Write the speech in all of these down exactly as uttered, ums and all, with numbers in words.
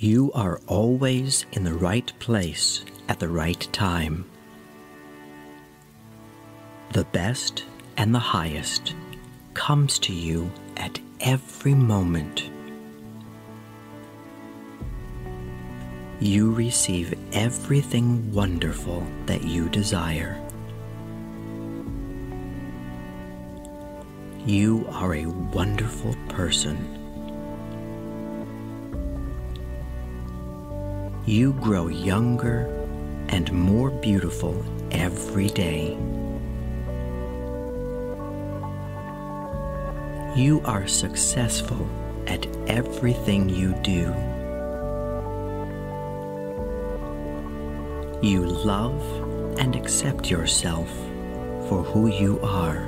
You are always in the right place at the right time. The best and the highest comes to you at every moment. You receive everything wonderful that you desire. You are a wonderful person. You grow younger and more beautiful every day. You are successful at everything you do. You love and accept yourself for who you are.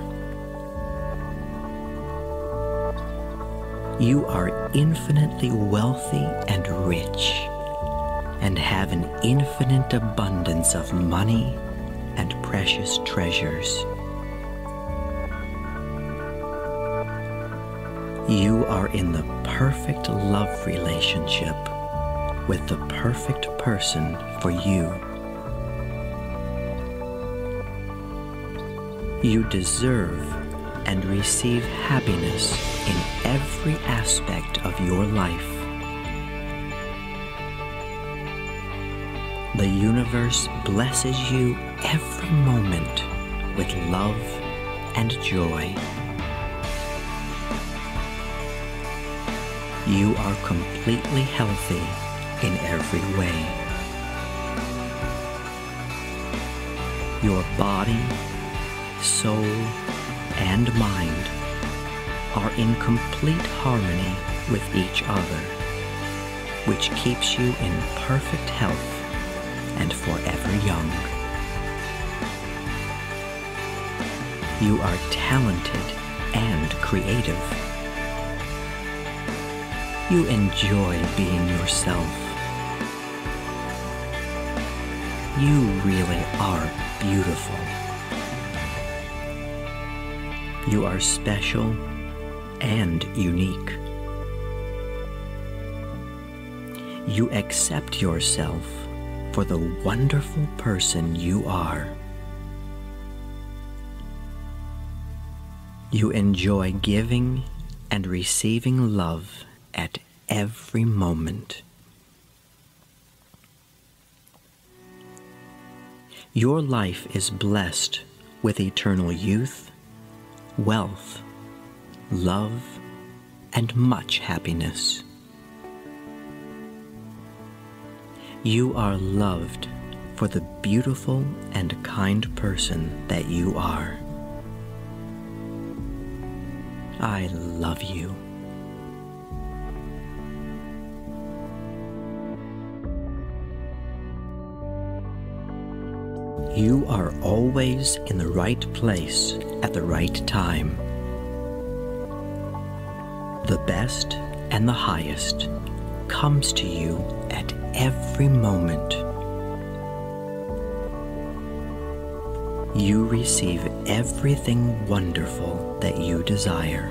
You are infinitely wealthy and rich, and have an infinite abundance of money and precious treasures. You are in the perfect love relationship with the perfect person for you. You deserve and receive happiness in every aspect of your life. The universe blesses you every moment with love and joy. You are completely healthy in every way. Your body, soul, and mind are in complete harmony with each other, which keeps you in perfect health and forever young. You are talented and creative. You enjoy being yourself. You really are beautiful. You are special and unique. You accept yourself for the wonderful person you are. You enjoy giving and receiving love at every moment. Your life is blessed with eternal youth, wealth, love, and much happiness. You are loved for the beautiful and kind person that you are. I love you. You are always in the right place at the right time. The best and the highest comes to you at every moment. You receive everything wonderful that you desire.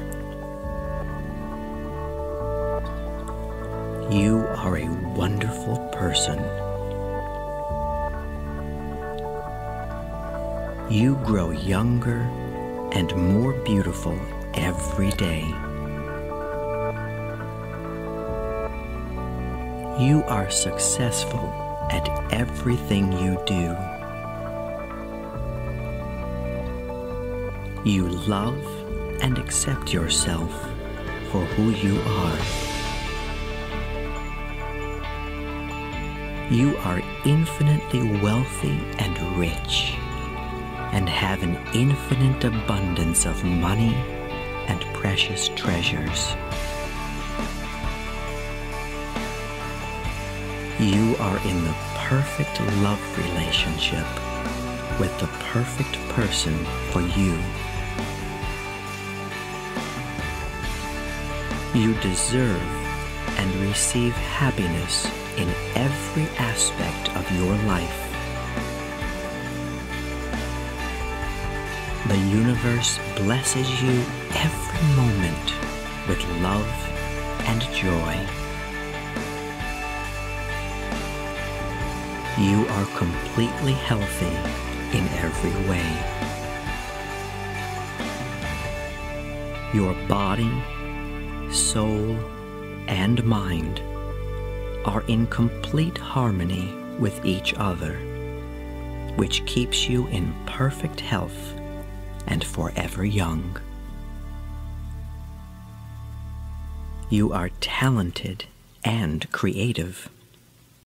You are a wonderful person. You grow younger and more beautiful every day. You are successful at everything you do. You love and accept yourself for who you are. You are infinitely wealthy and rich, and have an infinite abundance of money and precious treasures. You are in the perfect love relationship with the perfect person for you. You deserve and receive happiness in every aspect of your life. The universe blesses you every moment with love and joy. you are completely healthy in every way. Your body, soul, and mind are in complete harmony with each other, which keeps you in perfect health and forever young. You are talented and creative.